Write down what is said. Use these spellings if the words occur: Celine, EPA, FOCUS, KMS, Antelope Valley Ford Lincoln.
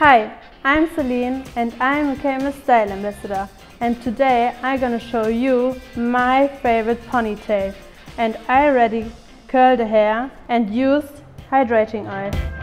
Hi, I'm Celine and I'm a KMS Style Ambassador, and today I'm gonna show you my favorite ponytail. And I already curled the hair and used hydrating oil.